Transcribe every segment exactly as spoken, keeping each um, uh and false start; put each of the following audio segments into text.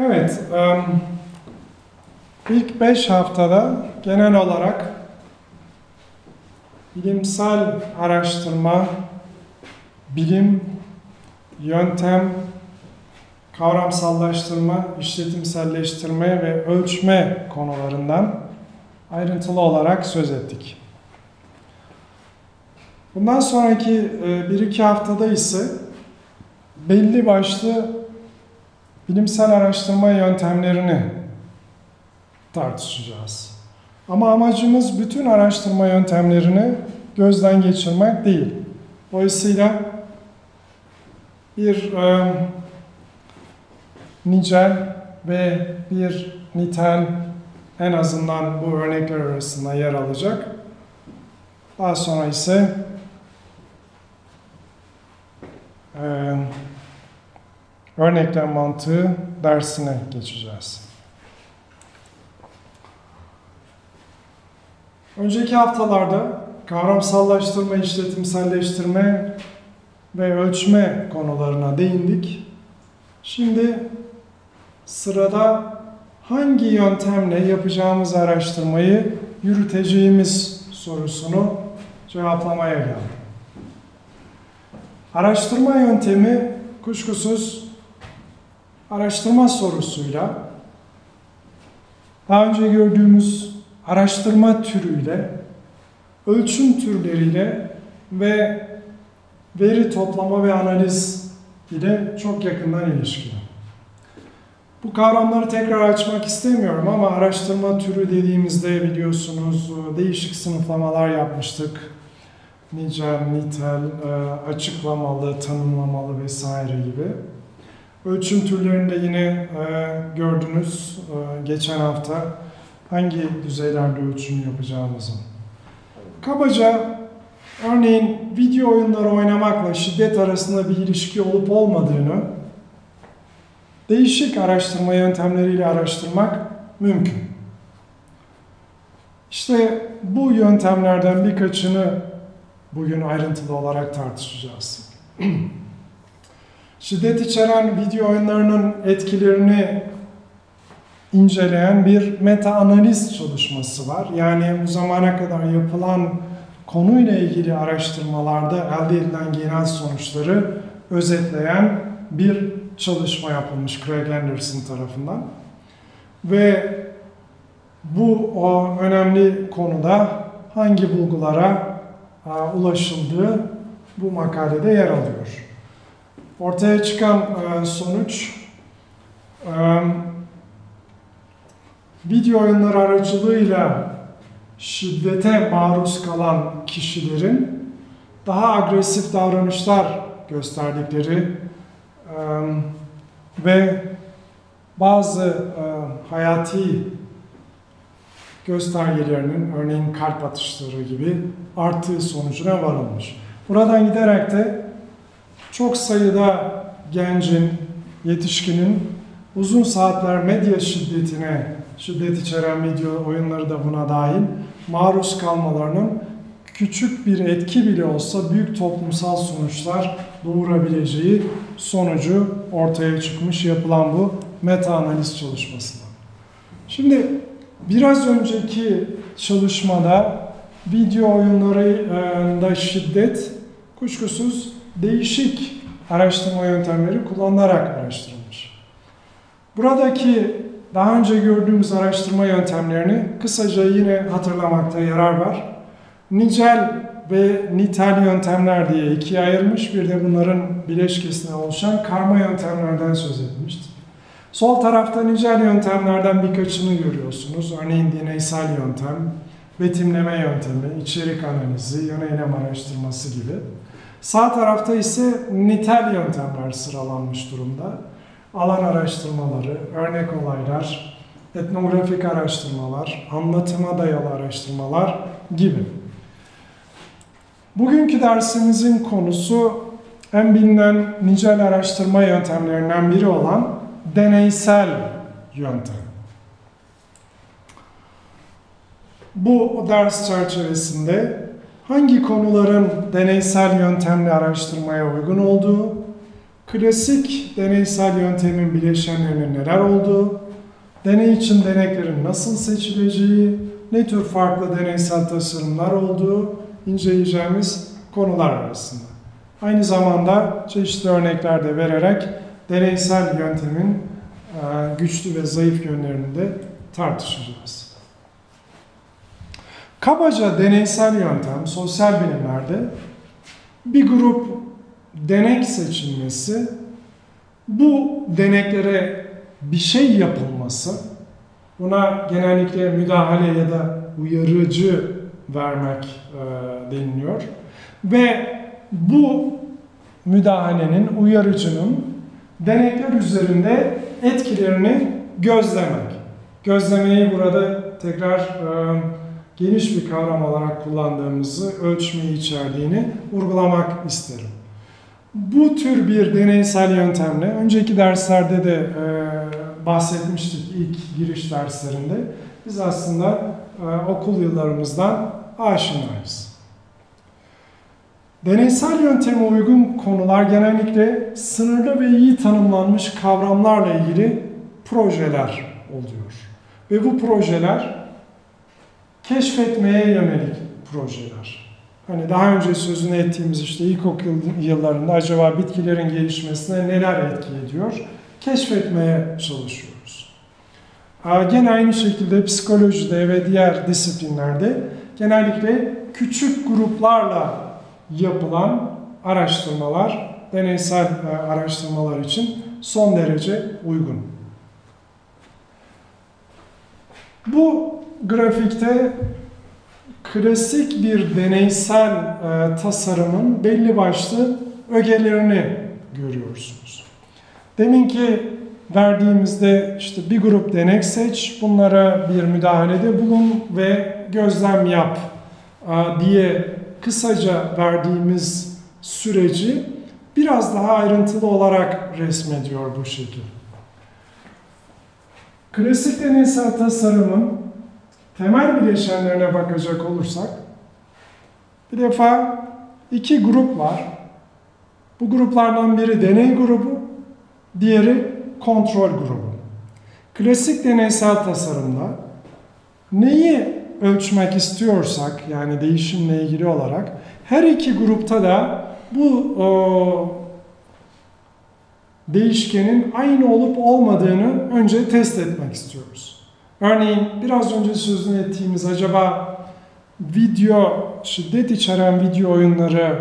Evet, ilk beş haftada genel olarak bilimsel araştırma, bilim, yöntem, kavramsallaştırma, işletimselleştirme ve ölçme konularından ayrıntılı olarak söz ettik. Bundan sonraki bir iki haftada ise belli başlı bilimsel araştırma yöntemlerini tartışacağız. Ama amacımız bütün araştırma yöntemlerini gözden geçirmek değil. Dolayısıyla bir e, nicel ve bir nitel en azından bu örnekler arasında yer alacak. Daha sonra ise e, örneklem mantığı dersine geçeceğiz. Önceki haftalarda kavramsallaştırma, işletimselleştirme ve ölçme konularına değindik. Şimdi sırada hangi yöntemle yapacağımız araştırmayı yürüteceğimiz sorusunu cevaplamaya geldik. Araştırma yöntemi kuşkusuz araştırma sorusuyla, daha önce gördüğümüz araştırma türüyle, ölçüm türleriyle ve veri toplama ve analiz ile çok yakından ilişkili. Bu kavramları tekrar açmak istemiyorum ama araştırma türü dediğimizde biliyorsunuz değişik sınıflamalar yapmıştık. Nicel, nitel, açıklamalı, tanımlamalı vesaire gibi. Ölçüm türlerini de yine gördünüz geçen hafta hangi düzeylerde ölçüm yapacağımızın. Kabaca örneğin video oyunları oynamakla şiddet arasında bir ilişki olup olmadığını değişik araştırma yöntemleriyle araştırmak mümkün. İşte bu yöntemlerden birkaçını bugün ayrıntılı olarak tartışacağız. Şiddet içeren video oyunlarının etkilerini inceleyen bir meta-analiz çalışması var. Yani bu zamana kadar yapılan konuyla ilgili araştırmalarda elde edilen genel sonuçları özetleyen bir çalışma yapılmış Craig Anderson tarafından. Ve bu o önemli konuda hangi bulgulara a, ulaşıldığı bu makalede yer alıyor. Ortaya çıkan a, sonuç, a, video oyunları aracılığıyla şiddete maruz kalan kişilerin daha agresif davranışlar gösterdikleri e, ve bazı e, hayati göstergelerinin, örneğin kalp atışları gibi arttığı sonucuna varılmış. Buradan giderek de çok sayıda gencin, yetişkinin uzun saatler medya şiddetine, şiddet içeren video oyunları da buna dahil, maruz kalmalarının küçük bir etki bile olsa büyük toplumsal sonuçlar doğurabileceği sonucu ortaya çıkmış yapılan bu meta-analiz çalışmasında. Şimdi biraz önceki çalışmada video oyunlarında şiddet kuşkusuz değişik araştırma yöntemleri kullanılarak araştırılmış. Buradaki daha önce gördüğümüz araştırma yöntemlerini kısaca yine hatırlamakta yarar var. Nicel ve nitel yöntemler diye ikiye ayırmış, bir de bunların bileşkesine oluşan karma yöntemlerden söz etmiştik. Sol tarafta nicel yöntemlerden birkaçını görüyorsunuz. Örneğin deneysel yöntem, betimleme yöntemi, içerik analizi, yöneylem araştırması gibi. Sağ tarafta ise nitel yöntemler sıralanmış durumda. Alan araştırmaları, örnek olaylar, etnografik araştırmalar, anlatıma dayalı araştırmalar gibi. Bugünkü dersimizin konusu en bilinen nicel araştırma yöntemlerinden biri olan deneysel yöntem. Bu ders çerçevesinde hangi konuların deneysel yöntemle araştırmaya uygun olduğu, klasik deneysel yöntemin bileşenlerinin neler olduğu, deney için deneklerin nasıl seçileceği, ne tür farklı deneysel tasarımlar olduğu inceleyeceğimiz konular arasında. Aynı zamanda çeşitli örnekler de vererek deneysel yöntemin güçlü ve zayıf yönlerini de tartışacağız. Kabaca deneysel yöntem sosyal bilimlerde bir grup denek seçilmesi, bu deneklere bir şey yapılması, buna genellikle müdahale ya da uyarıcı vermek deniliyor ve bu müdahalenin, uyarıcının denekler üzerinde etkilerini gözlemek. Gözlemeyi burada tekrar e, geniş bir kavram olarak kullandığımızı, ölçmeyi içerdiğini vurgulamak isterim. Bu tür bir deneysel yöntemle, önceki derslerde de e, bahsetmiştik ilk giriş derslerinde, biz aslında e, okul yıllarımızdan aşinayız. Deneysel yönteme uygun konular genellikle sınırlı ve iyi tanımlanmış kavramlarla ilgili projeler oluyor. Ve bu projeler keşfetmeye yönelik projeler. Hani daha önce sözünü ettiğimiz işte ilkokul yıllarında acaba bitkilerin gelişmesine neler etki ediyor? Keşfetmeye çalışıyoruz. Gene aynı şekilde psikolojide ve diğer disiplinlerde genellikle küçük gruplarla yapılan araştırmalar, deneysel araştırmalar için son derece uygun. Bu grafikte klasik bir deneysel tasarımın belli başlı ögelerini görüyorsunuz. Deminki verdiğimizde işte bir grup denek seç, bunlara bir müdahalede bulun ve gözlem yap diye kısaca verdiğimiz süreci biraz daha ayrıntılı olarak resmediyor bu şekil. Klasik deneysel tasarımın temel bileşenlerine bakacak olursak, bir defa iki grup var. Bu gruplardan biri deney grubu, diğeri kontrol grubu. Klasik deneysel tasarımda neyi ölçmek istiyorsak, yani değişimle ilgili olarak, her iki grupta da bu o, değişkenin aynı olup olmadığını önce test etmek istiyoruz. Örneğin biraz önce sözünü ettiğimiz acaba video, şiddet içeren video oyunları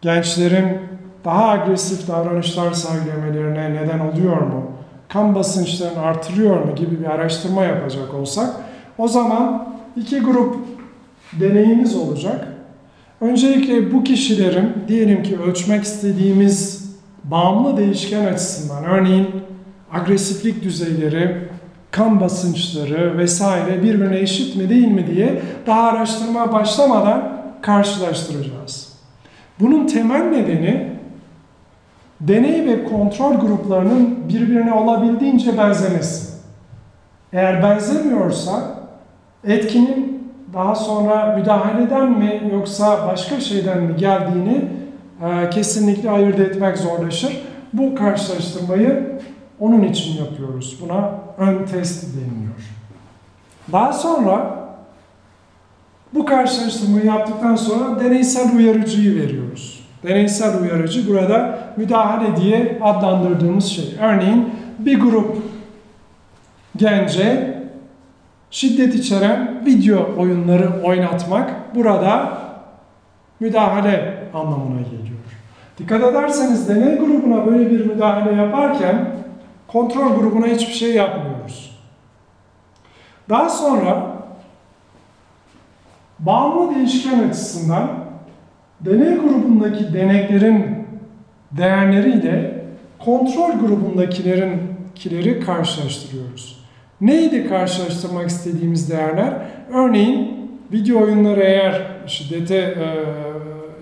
gençlerin daha agresif davranışlar sergilemelerine neden oluyor mu? Kan basınçlarını artırıyor mu gibi bir araştırma yapacak olsak, o zaman iki grup deneyimiz olacak. Öncelikle bu kişilerin, diyelim ki ölçmek istediğimiz bağımlı değişken açısından, örneğin agresiflik düzeyleri, kan basınçları vesaire birbirine eşit mi değil mi diye daha araştırma başlamadan karşılaştıracağız. Bunun temel nedeni deney ve kontrol gruplarının birbirine olabildiğince benzemesi. Eğer benzemiyorsa etkinin daha sonra müdahaleden mi yoksa başka şeyden mi geldiğini e, kesinlikle ayırt etmek zorlaşır. Bu karşılaştırmayı onun için yapıyoruz. Buna ön test deniliyor. Daha sonra bu karşılaştırmayı yaptıktan sonra deneysel uyarıcıyı veriyoruz. Deneysel uyarıcı burada müdahale diye adlandırdığımız şey. Örneğin bir grup gence şiddet içeren video oyunları oynatmak burada müdahale anlamına geliyor. Dikkat ederseniz deney grubuna böyle bir müdahale yaparken kontrol grubuna hiçbir şey yapmıyoruz. Daha sonra bağımlı değişken açısından deney grubundaki deneklerin değerleriyle kontrol grubundakileri karşılaştırıyoruz. Neydi karşılaştırmak istediğimiz değerler? Örneğin video oyunları, eğer şiddete,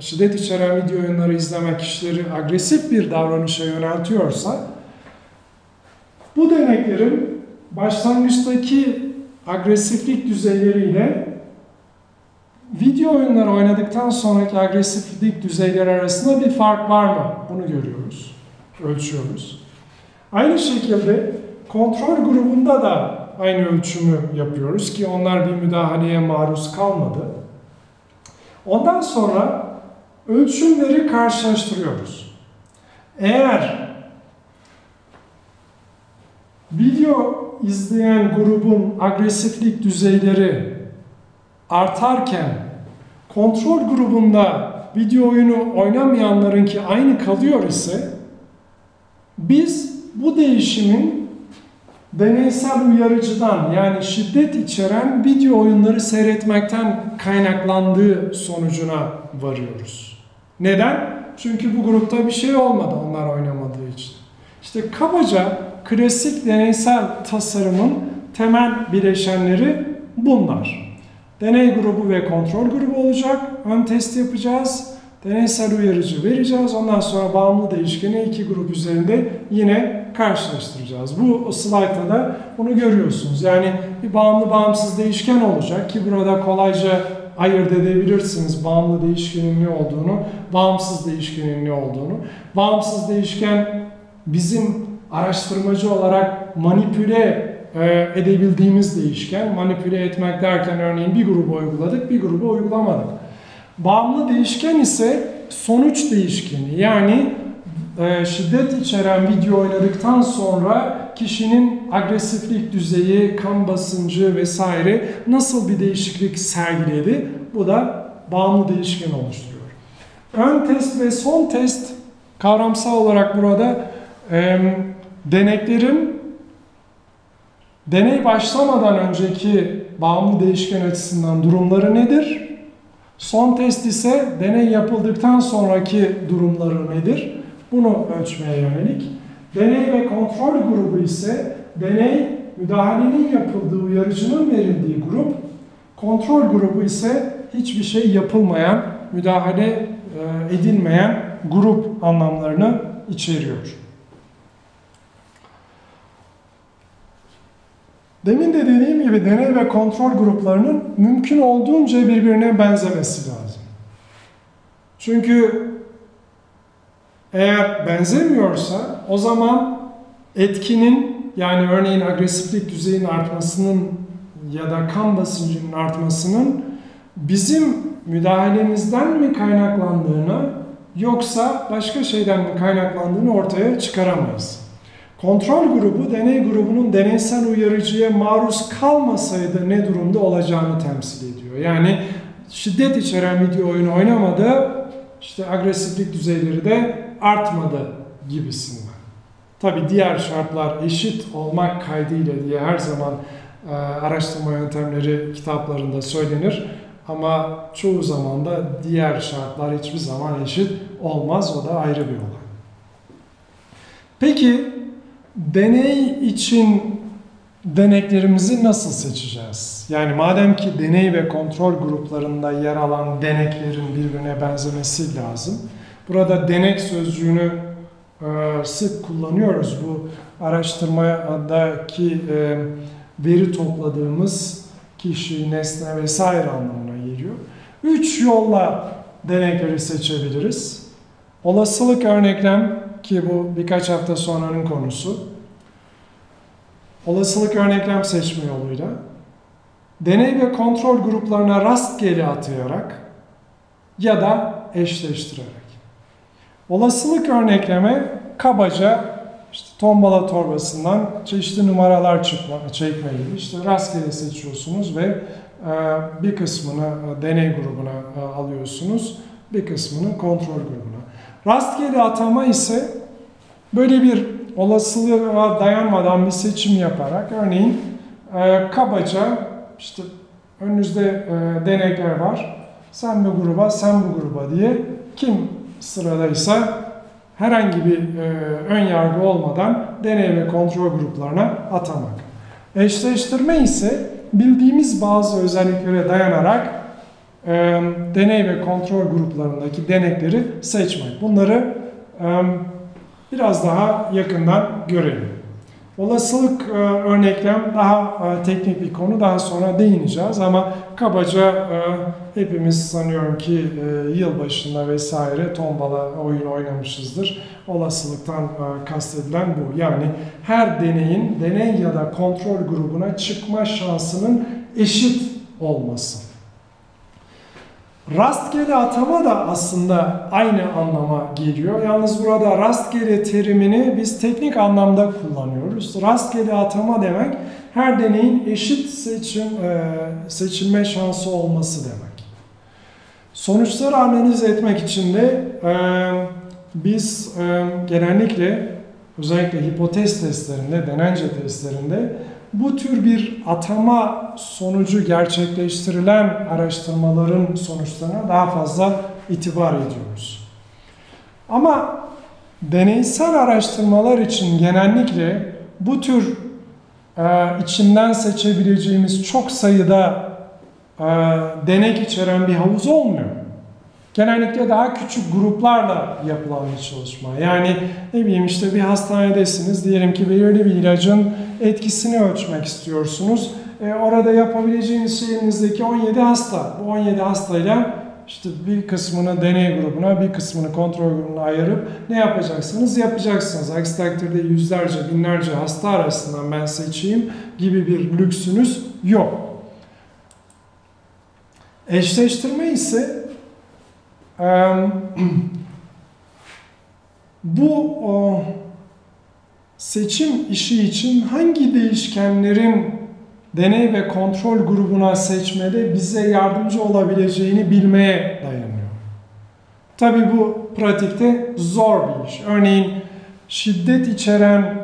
şiddet içeren video oyunları izlemek kişileri agresif bir davranışa yöneltiyorsa, bu deneklerin başlangıçtaki agresiflik düzeyleriyle video oyunları oynadıktan sonraki agresiflik düzeyleri arasında bir fark var mı? Bunu görüyoruz. ölçüyoruz. Aynı şekilde kontrol grubunda da aynı ölçümü yapıyoruz ki onlar bir müdahaleye maruz kalmadı. Ondan sonra ölçümleri karşılaştırıyoruz. Eğer video izleyen grubun agresiflik düzeyleri artarken kontrol grubunda video oyunu oynamayanlarınki aynı kalıyor ise biz bu değişimin deneysel uyarıcıdan yani şiddet içeren video oyunları seyretmekten kaynaklandığı sonucuna varıyoruz. Neden? Çünkü bu grupta bir şey olmadı onlar oynamadığı için. İşte kabaca klasik deneysel tasarımın temel bileşenleri bunlar. Deney grubu ve kontrol grubu olacak. Ön test yapacağız. Deneysel uyarıcı vereceğiz. Ondan sonra bağımlı değişkeni iki grup üzerinde yine karşılaştıracağız. Bu slaytta da bunu görüyorsunuz. Yani bir bağımlı bağımsız değişken olacak ki burada kolayca ayırt edebilirsiniz bağımlı değişkenin ne olduğunu, bağımsız değişkenin ne olduğunu. Bağımsız değişken bizim araştırmacı olarak manipüle edebildiğimiz değişken. Manipüle etmek derken örneğin bir gruba uyguladık, bir gruba uygulamadık. Bağımlı değişken ise sonuç değişkeni. Yani şiddet içeren video oynadıktan sonra kişinin agresiflik düzeyi, kan basıncı vesaire nasıl bir değişiklik sergiledi? Bu da bağımlı değişken oluşturuyor. Ön test ve son test kavramsal olarak burada E, deneklerin deney başlamadan önceki bağımlı değişken açısından durumları nedir? Son test ise deney yapıldıktan sonraki durumları nedir? Bunu ölçmeye yönelik. Deney ve kontrol grubu ise deney müdahalenin yapıldığı uyarıcının verildiği grup. Kontrol grubu ise hiçbir şey yapılmayan, müdahale e, edilmeyen grup anlamlarını içeriyor. Demin de dediğim gibi deney ve kontrol gruplarının mümkün olduğunca birbirine benzemesi lazım. Çünkü eğer benzemiyorsa o zaman etkinin yani örneğin agresiflik düzeyinin artmasının ya da kan basıncının artmasının bizim müdahalemizden mi kaynaklandığını yoksa başka şeyden mi kaynaklandığını ortaya çıkaramayız. Kontrol grubu, deney grubunun deneysel uyarıcıya maruz kalmasaydı ne durumda olacağını temsil ediyor. Yani şiddet içeren video oyunu oynamadı, işte agresiflik düzeyleri de artmadı gibisinden. Tabii diğer şartlar eşit olmak kaydıyla diye her zaman e, araştırma yöntemleri kitaplarında söylenir. Ama çoğu zaman da diğer şartlar hiçbir zaman eşit olmaz, o da ayrı bir olay. Peki, deney için deneklerimizi nasıl seçeceğiz? Yani madem ki deney ve kontrol gruplarında yer alan deneklerin birbirine benzemesi lazım. Burada denek sözcüğünü sık kullanıyoruz. Bu araştırmadaki veri topladığımız kişi, nesne vesaire anlamına geliyor. Üç yolla denekleri seçebiliriz. Olasılık örneklem ki bu birkaç hafta sonranın konusu. Olasılık örneklem seçme yoluyla, deney ve kontrol gruplarına rastgele atayarak ya da eşleştirerek. Olasılık örnekleme kabaca işte tombala torbasından çeşitli numaralar çıkma, çekmeyi işte rastgele seçiyorsunuz ve bir kısmını deney grubuna alıyorsunuz, bir kısmını kontrol grubuna. Rastgele atama ise böyle bir olasılığa dayanmadan bir seçim yaparak örneğin e, kabaca işte önünüzde e, denekler var. Sen bu gruba, sen bu gruba diye kim sıradaysa herhangi bir e, ön yargı olmadan deney ve kontrol gruplarına atamak. Eşleştirme ise bildiğimiz bazı özelliklere dayanarak E, deney ve kontrol gruplarındaki denekleri seçmek. Bunları e, biraz daha yakından görelim. Olasılık e, örneklem daha e, teknik bir konu. Daha sonra değineceğiz ama kabaca Hepimiz sanıyorum ki e, yılbaşında vesaire tombala oyun oynamışızdır. Olasılıktan e, kastedilen bu. Yani her deneyin deney ya da kontrol grubuna çıkma şansının eşit olması. Rastgele atama da aslında aynı anlama geliyor. Yalnız burada rastgele terimini biz teknik anlamda kullanıyoruz. Rastgele atama demek her deneyin eşit seçim, seçilme şansı olması demek. Sonuçları analiz etmek için de biz genellikle özellikle hipotez testlerinde, denence testlerinde bu tür bir atama sonucu gerçekleştirilen araştırmaların sonuçlarına daha fazla itibar ediyoruz. Ama deneysel araştırmalar için genellikle bu tür e, içinden seçebileceğimiz çok sayıda e, denek içeren bir havuz olmuyor. Genellikle daha küçük gruplarla yapılan bir çalışma. Yani ne bileyim işte bir hastanedesiniz, diyelim ki belirli bir ilacın etkisini ölçmek istiyorsunuz. E, orada yapabileceğiniz şey elinizdeki on yedi hasta. Bu on yedi hastayla işte bir kısmını deney grubuna, bir kısmını kontrol grubuna ayırıp ne yapacaksanız yapacaksınız. Aksi takdirde yüzlerce, binlerce hasta arasından ben seçeyim gibi bir lüksünüz yok. Eşleştirme ise bu o, seçim işi için hangi değişkenlerin deney ve kontrol grubuna seçmede bize yardımcı olabileceğini bilmeye dayanıyor. Tabii bu pratikte zor bir iş. Örneğin şiddet içeren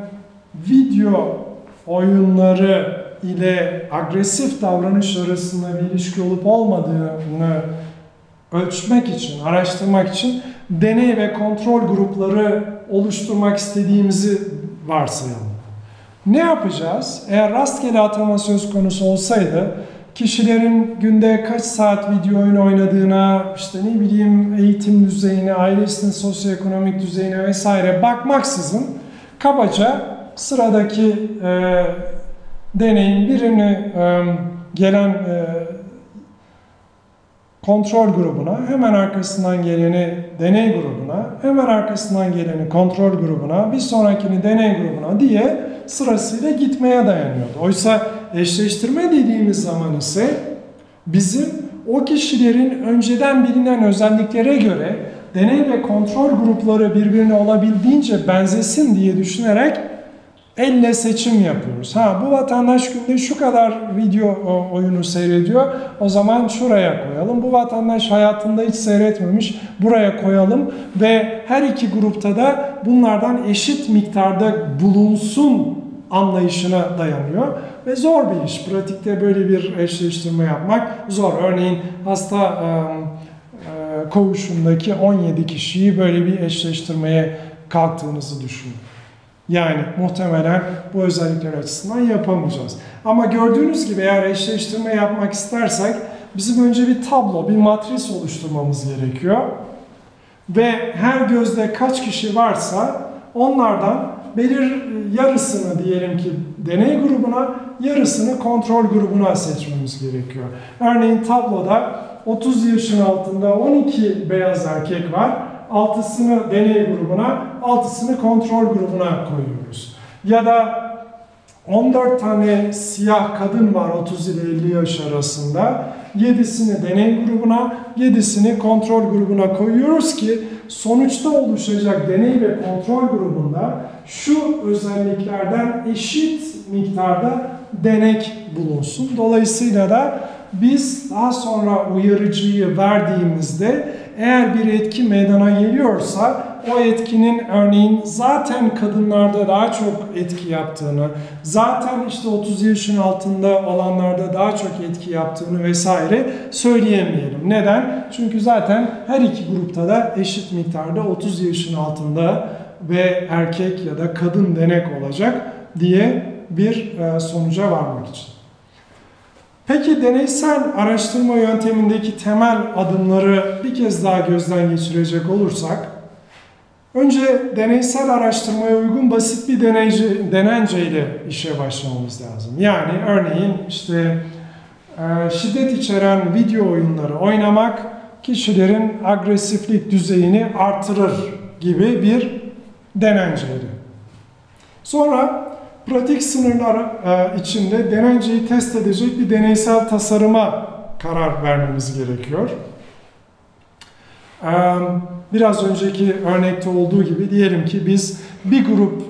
video oyunları ile agresif davranış arasında bir ilişki olup olmadığını ölçmek için, araştırmak için deney ve kontrol grupları oluşturmak istediğimizi varsayalım. Ne yapacağız? Eğer rastgele atama söz konusu olsaydı, kişilerin günde kaç saat video oyun oynadığına, işte ne bileyim eğitim düzeyine, ailesinin sosyoekonomik düzeyine vesaire bakmaksızın kabaca sıradaki e, deneyin birini e, gelen e, kontrol grubuna, hemen arkasından geleni deney grubuna, hemen arkasından geleni kontrol grubuna, bir sonrakini deney grubuna diye sırasıyla gitmeye dayanıyordu. Oysa eşleştirme dediğimiz zaman ise bizim o kişilerin önceden bilinen özelliklere göre deney ve kontrol grupları birbirine olabildiğince benzesin diye düşünerek elle seçim yapıyoruz. Ha, bu vatandaş günde şu kadar video oyunu seyrediyor, o zaman şuraya koyalım. Bu vatandaş hayatında hiç seyretmemiş, buraya koyalım ve her iki grupta da bunlardan eşit miktarda bulunsun anlayışına dayanıyor. Ve zor bir iş. Pratikte böyle bir eşleştirme yapmak zor. Örneğin hasta ıı, ıı, koğuşundaki on yedi kişiyi böyle bir eşleştirmeye kalktığınızı düşünün. Yani muhtemelen bu özellikler açısından yapamayacağız. Ama gördüğünüz gibi eğer eşleştirme yapmak istersek bizim önce bir tablo, bir matris oluşturmamız gerekiyor. Ve her gözde kaç kişi varsa onlardan belir yarısını diyelim ki deney grubuna, yarısını kontrol grubuna seçmemiz gerekiyor. Örneğin tabloda otuz yaşın altında on iki beyaz erkek var. altısını deney grubuna, altısını kontrol grubuna koyuyoruz. Ya da on dört tane siyah kadın var otuz ile elli yaş arasında. yedisini deney grubuna, yedisini kontrol grubuna koyuyoruz ki sonuçta oluşacak deney ve kontrol grubunda şu özelliklerden eşit miktarda denek bulunsun. Dolayısıyla da biz daha sonra uyarıcıyı verdiğimizde eğer bir etki meydana geliyorsa o etkinin örneğin zaten kadınlarda daha çok etki yaptığını, zaten işte otuz yaşın altında olanlarda daha çok etki yaptığını vesaire söyleyemeyelim. Neden? Çünkü zaten her iki grupta da eşit miktarda otuz yaşın altında ve erkek ya da kadın denek olacak diye bir sonuca varmak için. Peki deneysel araştırma yöntemindeki temel adımları bir kez daha gözden geçirecek olursak, önce deneysel araştırmaya uygun basit bir deneyce, denenceyle işe başlamamız lazım. Yani örneğin işte e, şiddet içeren video oyunları oynamak kişilerin agresiflik düzeyini artırır gibi bir denenceydi. Sonra pratik sınırlar içinde denenceyi test edecek bir deneysel tasarıma karar vermemiz gerekiyor. Biraz önceki örnekte olduğu gibi diyelim ki biz bir grup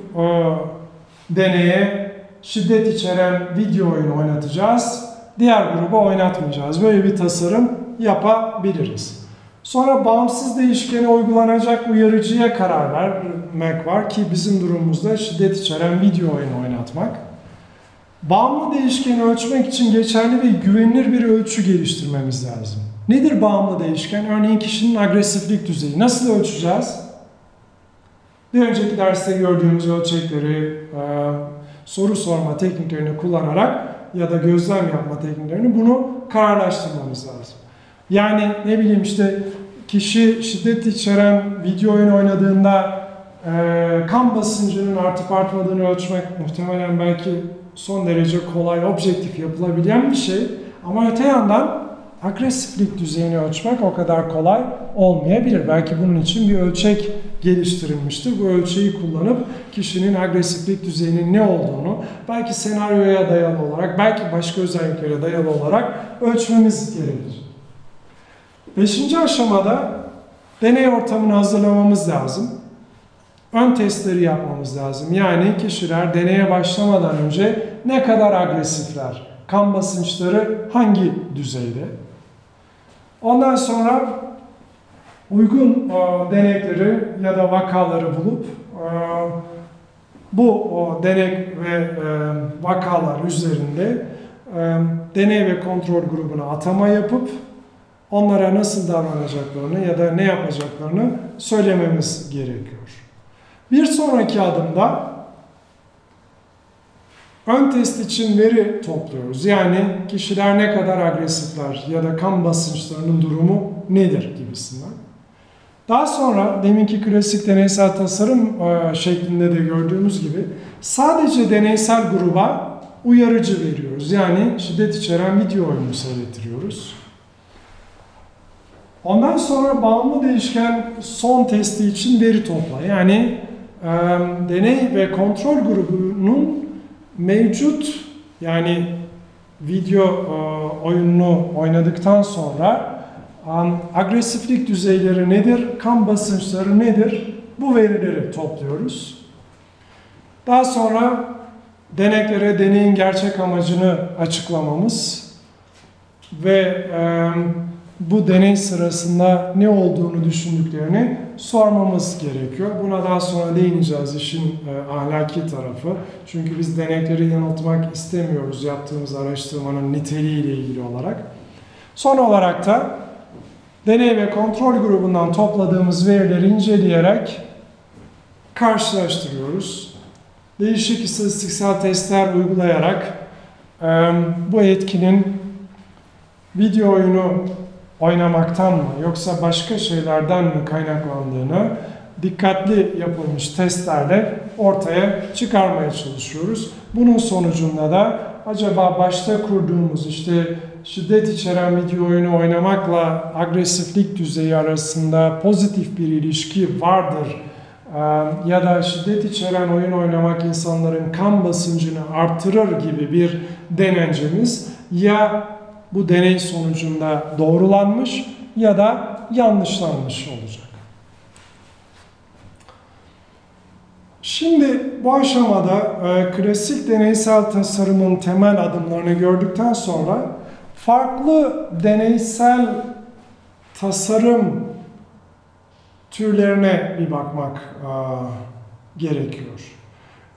deneye şiddet içeren video oyunu oynatacağız, diğer gruba oynatmayacağız. Böyle bir tasarım yapabiliriz. Sonra bağımsız değişkene uygulanacak uyarıcıya karar vermek var ki bizim durumumuzda şiddet içeren video oyunu oynatmak. Bağımlı değişkeni ölçmek için geçerli ve güvenilir bir ölçü geliştirmemiz lazım. Nedir bağımlı değişken? Örneğin kişinin agresiflik düzeyi. Nasıl ölçeceğiz? Bir önceki derste gördüğümüz ölçekleri, soru sorma tekniklerini kullanarak ya da gözlem yapma tekniklerini bunu kararlaştırmamız lazım. Yani ne bileyim işte kişi şiddet içeren video oyunu oynadığında e, kan basıncının artıp artmadığını ölçmek muhtemelen belki son derece kolay, objektif yapılabilen bir şey. Ama öte yandan agresiflik düzeyini ölçmek o kadar kolay olmayabilir. Belki bunun için bir ölçek geliştirilmiştir. Bu ölçeği kullanıp kişinin agresiflik düzeyinin ne olduğunu belki senaryoya dayalı olarak, belki başka özelliklere dayalı olarak ölçmemiz gerekir. Beşinci aşamada deney ortamını hazırlamamız lazım. Ön testleri yapmamız lazım. Yani kişiler deneye başlamadan önce ne kadar agresifler, kan basınçları hangi düzeyde. Ondan sonra uygun e, denekleri ya da vakaları bulup e, bu o denek ve e, vakalar üzerinde e, deney ve kontrol grubuna atama yapıp onlara nasıl davranacaklarını ya da ne yapacaklarını söylememiz gerekiyor. Bir sonraki adımda ön test için veri topluyoruz. Yani kişiler ne kadar agresifler ya da kan basınçlarının durumu nedir gibisinden. Daha sonra deminki klasik deneysel tasarım şeklinde de gördüğümüz gibi sadece deneysel gruba uyarıcı veriyoruz. Yani şiddet içeren video oyunu seyrettiriyoruz. Ondan sonra bağımlı değişken son testi için veri topla. Yani e, deney ve kontrol grubunun mevcut, yani video e, oyununu oynadıktan sonra an, agresiflik düzeyleri nedir, kan basınçları nedir, bu verileri topluyoruz. Daha sonra deneklere deneyin gerçek amacını açıklamamız ve e, bu deney sırasında ne olduğunu düşündüklerini sormamız gerekiyor. Buna daha sonra değineceğiz işin e, ahlaki tarafı. Çünkü biz denekleri yanıltmak istemiyoruz yaptığımız araştırmanın niteliğiyle ilgili olarak. Son olarak da deney ve kontrol grubundan topladığımız verileri inceleyerek karşılaştırıyoruz. Değişik istatistiksel testler uygulayarak e, bu etkinin video oyunu oynamaktan mı yoksa başka şeylerden mi kaynaklandığını dikkatli yapılmış testlerle ortaya çıkarmaya çalışıyoruz. Bunun sonucunda da acaba başta kurduğumuz işte şiddet içeren video oyunu oynamakla agresiflik düzeyi arasında pozitif bir ilişki vardır ya da şiddet içeren oyun oynamak insanların kan basıncını artırır gibi bir denencemiz ya bu deney sonucunda doğrulanmış ya da yanlışlanmış olacak. Şimdi bu aşamada e, klasik deneysel tasarımın temel adımlarını gördükten sonra farklı deneysel tasarım türlerine bir bakmak e, gerekiyor.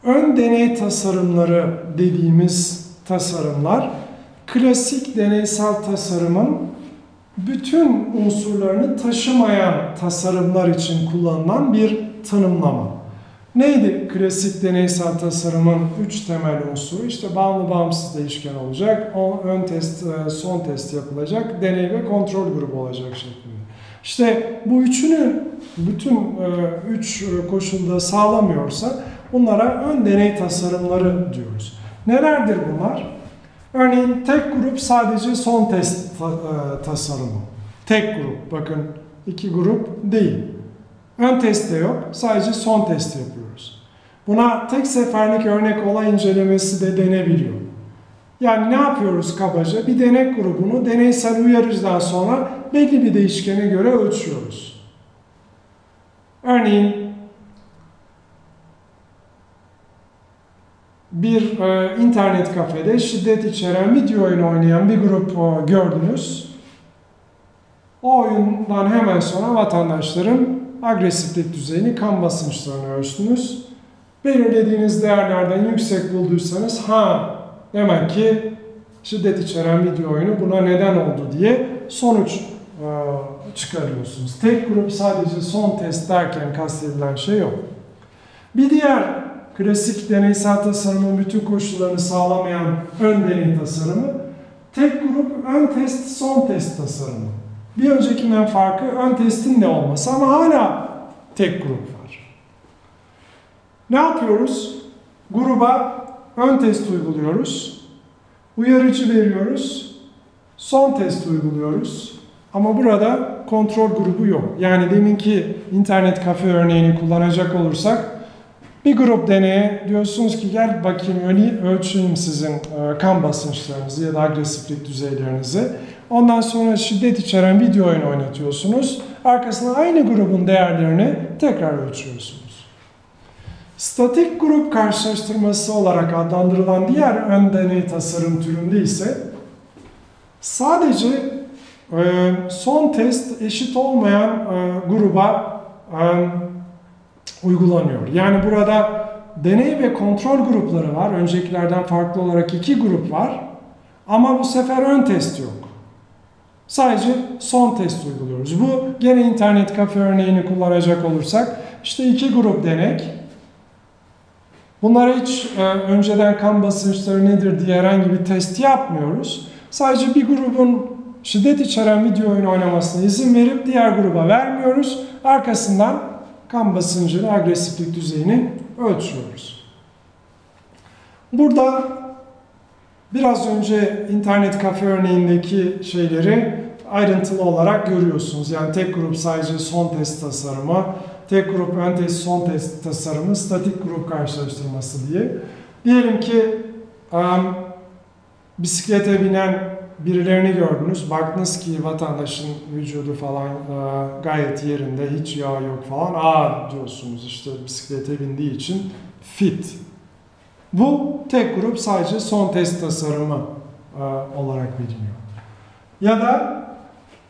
Ön deney tasarımları dediğimiz tasarımlar klasik deneysel tasarımın bütün unsurlarını taşımayan tasarımlar için kullanılan bir tanımlama. Neydi klasik deneysel tasarımın üç temel unsuru? İşte bağımlı bağımsız değişken olacak, ön test, son test yapılacak, deney ve kontrol grubu olacak şeklinde. İşte bu üçünü bütün üç koşulda sağlamıyorsa bunlara ön deney tasarımları diyoruz. Nelerdir bunlar? Örneğin tek grup sadece son test ta, e, tasarımı. Tek grup, bakın iki grup değil. Ön testte yok, sadece son testi yapıyoruz. Buna tek seferlik örnek olay incelemesi de denebiliyor. Yani ne yapıyoruz kabaca? Bir denek grubunu deneysel uyarıcıdan sonra belli bir değişkene göre ölçüyoruz. Örneğin bir e, internet kafede şiddet içeren video oyunu oynayan bir grup e, gördünüz. O oyundan hemen sonra vatandaşların agresiflik düzeyini, kan basınçlarını ölçtünüz. Belirlediğiniz değerlerden yüksek bulduysanız, ha demek ki şiddet içeren video oyunu buna neden oldu diye sonuç e, çıkarıyorsunuz. Tek grup sadece son test derken kastedilen şey yok. Bir diğer klasik deneysel tasarımın bütün koşullarını sağlamayan ön deney tasarımı, tek grup ön test son test tasarımı. Bir öncekinden farkı ön testin de olması ama hala tek grup var. Ne yapıyoruz? Gruba ön test uyguluyoruz, uyarıcı veriyoruz, son test uyguluyoruz ama burada kontrol grubu yok. Yani deminki internet kafe örneğini kullanacak olursak, bir grup deneye diyorsunuz ki gel bakayım ölçeyim sizin kan basınçlarınızı ya da agresiflik düzeylerinizi. Ondan sonra şiddet içeren video oyunu oynatıyorsunuz. Arkasından aynı grubun değerlerini tekrar ölçüyorsunuz. Statik grup karşılaştırması olarak adlandırılan diğer ön deney tasarım türünde ise sadece son test eşit olmayan gruba uygulanıyor. Yani burada deney ve kontrol grupları var. Öncekilerden farklı olarak iki grup var. Ama bu sefer ön test yok. Sadece son test uyguluyoruz. Bu gene internet kafe örneğini kullanacak olursak, işte iki grup denek. Bunlara hiç e, önceden kan basınçları nedir diye herhangi bir test yapmıyoruz. Sadece bir grubun şiddet içeren video oyunu oynamasına izin verip diğer gruba vermiyoruz. Arkasından kan basıncını, agresiflik düzeyini ölçüyoruz. Burada biraz önce internet kafe örneğindeki şeyleri ayrıntılı olarak görüyorsunuz. Yani tek grup sadece son test tasarımı, tek grup ön test son test tasarımı, statik grup karşılaştırması diye. Diyelim ki um, bisiklete binen birilerini gördünüz, baktınız ki vatandaşın vücudu falan uh, gayet yerinde, hiç yağ yok falan. Aa diyorsunuz, işte bisiklete bindiği için fit. Bu tek grup sadece son test tasarımı e, olarak biliniyor. Ya da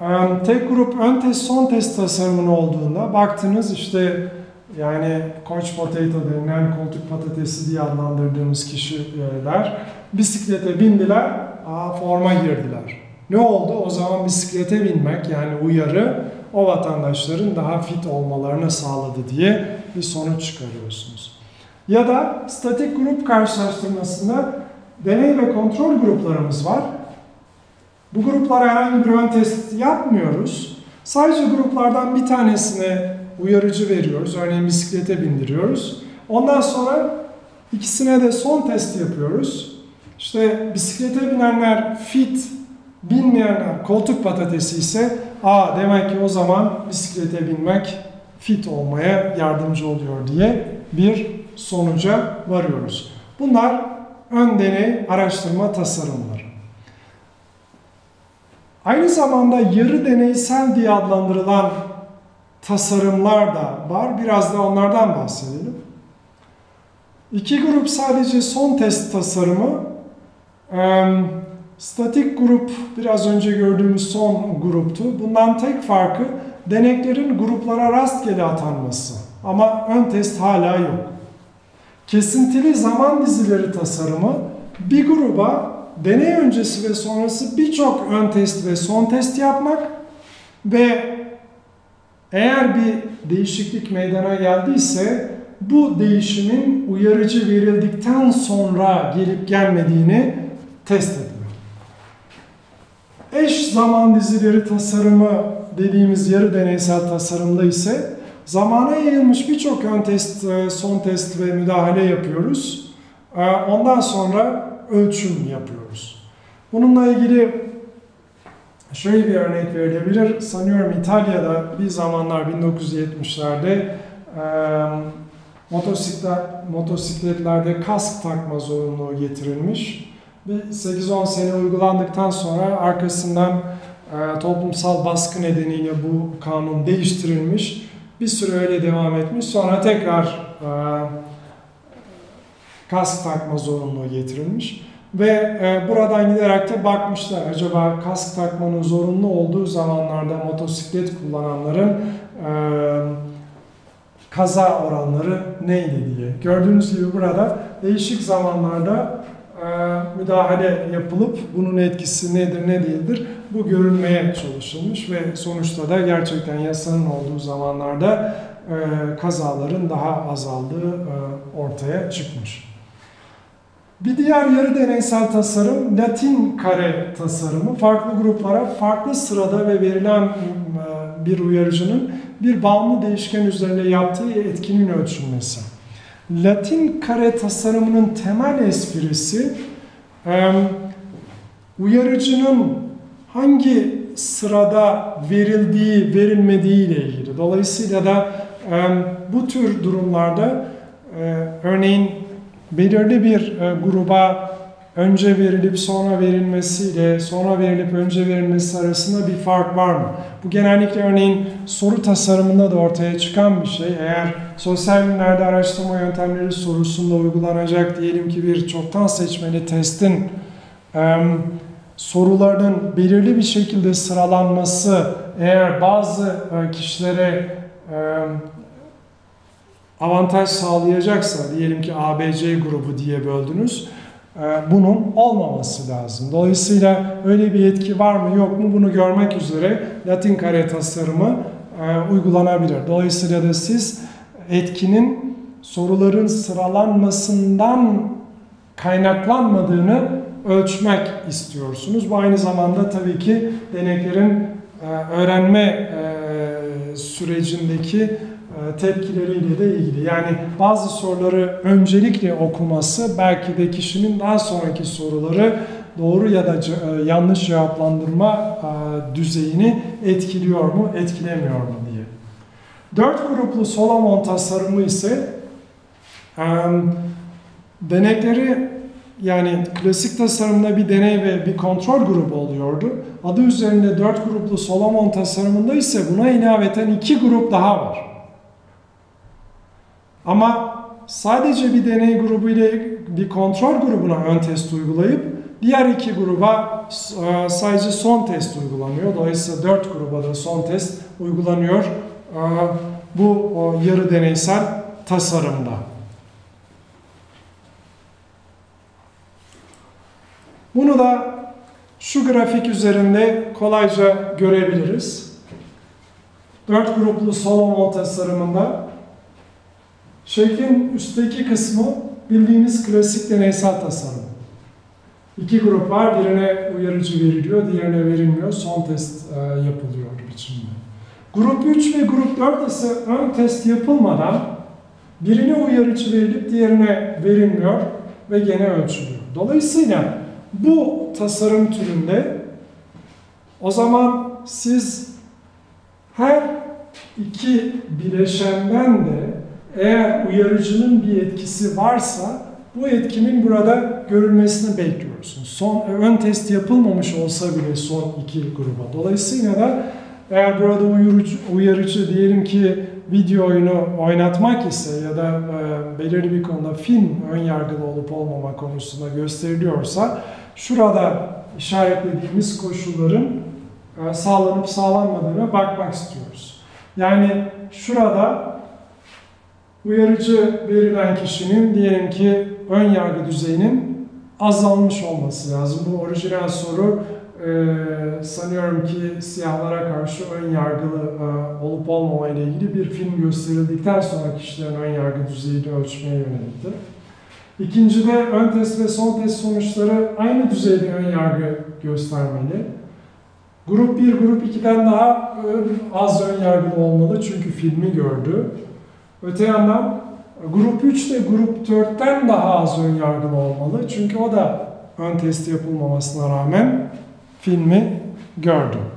e, tek grup ön test son test tasarımının olduğunda baktınız, işte yani couch potato denilen koltuk patatesi diye adlandırdığımız kişiler bisiklete bindiler, aa, forma girdiler. Ne oldu? O zaman bisiklete binmek, yani uyarı, o vatandaşların daha fit olmalarını sağladı diye bir sonuç çıkarıyorsunuz. Ya da statik grup karşılaştırmasında deney ve kontrol gruplarımız var. Bu gruplara herhangi bir ön test yapmıyoruz. Sadece gruplardan bir tanesine uyarıcı veriyoruz. Örneğin bisiklete bindiriyoruz. Ondan sonra ikisine de son test yapıyoruz. İşte bisiklete binenler fit, binmeyenler koltuk patatesi ise, aa demek ki o zaman bisiklete binmek fit olmaya yardımcı oluyor diye bir sonuca varıyoruz. Bunlar ön deney araştırma tasarımları. Aynı zamanda yarı deneysel diye adlandırılan tasarımlar da var. Biraz da onlardan bahsedelim. İki grup sadece son test tasarımı, statik grup biraz önce gördüğümüz son gruptu. Bundan tek farkı deneklerin gruplara rastgele atanması. Ama ön test hala yok. Kesintili zaman dizileri tasarımı, bir gruba deney öncesi ve sonrası birçok ön test ve son test yapmak ve eğer bir değişiklik meydana geldiyse bu değişimin uyarıcı verildikten sonra gelip gelmediğini test etmek. Eş zaman dizileri tasarımı dediğimiz yarı deneysel tasarımda ise zamana yayılmış birçok ön test, son test ve müdahale yapıyoruz. Ondan sonra ölçüm yapıyoruz. Bununla ilgili şöyle bir örnek verilebilir. Sanıyorum İtalya'da bir zamanlar bin dokuz yüz yetmişlerde motosikletlerde kask takma zorunluluğu getirilmiş. sekiz on sene uygulandıktan sonra arkasından toplumsal baskı nedeniyle bu kanun değiştirilmiş. Bir süre öyle devam etmiş. Sonra tekrar kask takma zorunluluğu getirilmiş. Ve buradan giderek de bakmışlar, acaba kask takmanın zorunlu olduğu zamanlarda motosiklet kullananların kaza oranları neydi diye. Gördüğünüz gibi burada değişik zamanlarda müdahale yapılıp bunun etkisi nedir ne değildir bu görülmeye çalışılmış ve sonuçta da gerçekten yasanın olduğu zamanlarda kazaların daha azaldığı ortaya çıkmış. Bir diğer yarı deneysel tasarım Latin kare tasarımı. Farklı gruplara farklı sırada ve verilen bir uyarıcının bir bağımlı değişken üzerinde yaptığı etkinin ölçülmesi. Latin kare tasarımının temel esprisi uyarıcının hangi sırada verildiği, verilmediği ile ilgili. Dolayısıyla da bu tür durumlarda örneğin belirli bir gruba önce verilip sonra verilmesiyle sonra verilip önce verilmesi arasında bir fark var mı? Bu genellikle örneğin soru tasarımında da ortaya çıkan bir şey. Eğer sosyal bilimlerde araştırma yöntemleri sorusunda uygulanacak diyelim ki bir çoktan seçmeli testin sorularının belirli bir şekilde sıralanması eğer bazı kişilere avantaj sağlayacaksa, diyelim ki A B C grubu diye böldünüz, bunun olmaması lazım. Dolayısıyla öyle bir etki var mı yok mu bunu görmek üzere Latin kare tasarımı uygulanabilir. Dolayısıyla da siz etkinin soruların sıralanmasından kaynaklanmadığını ölçmek istiyorsunuz. Bu aynı zamanda tabii ki deneklerin öğrenme sürecindeki tepkileriyle de ilgili. Yani bazı soruları öncelikle okuması belki de kişinin daha sonraki soruları doğru ya da yanlış cevaplandırma düzeyini etkiliyor mu, etkilemiyor mu diye. Dört gruplu Solomon tasarımı ise denekleri, yani klasik tasarımda bir deney ve bir kontrol grubu oluyordu. Adı üzerinde dört gruplu Solomon tasarımında ise buna ilaveten iki grup daha var. Ama sadece bir deney grubu ile bir kontrol grubuna ön test uygulayıp diğer iki gruba sadece son test uygulanıyor. Dolayısıyla dört gruba da son test uygulanıyor bu yarı deneysel tasarımda. Bunu da şu grafik üzerinde kolayca görebiliriz. Dört gruplu Solomon tasarımında şeklin üstteki kısmı bildiğimiz klasik deneysel tasarım. İki grup var, birine uyarıcı veriliyor, diğerine verilmiyor, son test yapılıyor biçimde. Grup üç ve grup dört ise ön test yapılmadan birine uyarıcı verilip diğerine verilmiyor ve gene ölçülüyor. Dolayısıyla bu tasarım türünde o zaman siz her iki bileşenden de eğer uyarıcının bir etkisi varsa bu etkinin burada görülmesini bekliyorsunuz. Son, ön test yapılmamış olsa bile son iki gruba. Dolayısıyla da eğer burada uyarıcı, uyarıcı diyelim ki video oyunu oynatmak ise ya da e, belirli bir konuda film ön yargılı olup olmama konusunda gösteriliyorsa şurada işaretlediğimiz koşulların e, sağlanıp sağlanmadığına bakmak istiyoruz. Yani şurada uyarıcı verilen kişinin diyelim ki ön yargı düzeyinin azalmış olması lazım. Bu orijinal soru e, sanıyorum ki siyahlara karşı ön yargılı e, olup olmama ile ilgili bir film gösterildikten sonra kişilerin ön yargı düzeyini ölçmeye yönelikti. İkincide ön test ve son test sonuçları aynı düzeyde ön yargı göstermeli. Grup bir, grup iki'den daha az ön yargılı olmalı çünkü filmi gördü. Öte yandan grup üç de grup dört'ten daha az önyargılı olmalı. Çünkü o da ön testi yapılmamasına rağmen filmi gördüm.